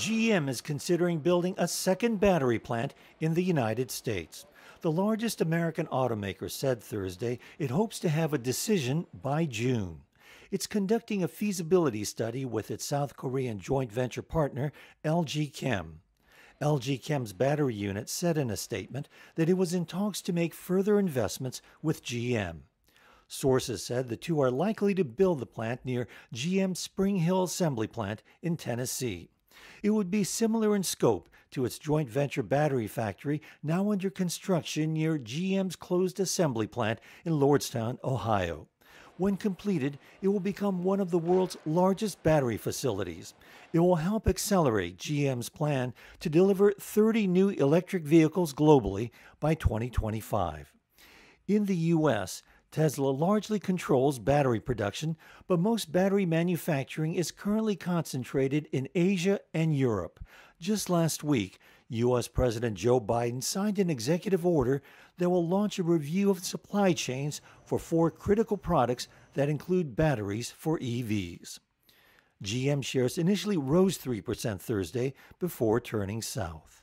GM is considering building a second battery plant in the United States. The largest American automaker said Thursday it hopes to have a decision by June. It's conducting a feasibility study with its South Korean joint venture partner, LG Chem. LG Chem's battery unit said in a statement that it was in talks to make further investments with GM. Sources said the two are likely to build the plant near GM's Spring Hill Assembly Plant in Tennessee. It would be similar in scope to its joint venture battery factory now under construction near GM's closed assembly plant in Lordstown, Ohio. When completed, it will become one of the world's largest battery facilities. It will help accelerate GM's plan to deliver 30 new electric vehicles globally by 2025. In the U.S., Tesla largely controls battery production, but most battery manufacturing is currently concentrated in Asia and Europe. Just last week, U.S. President Joe Biden signed an executive order that will launch a review of supply chains for 4 critical products that include batteries for EVs. GM shares initially rose 3% Thursday before turning south.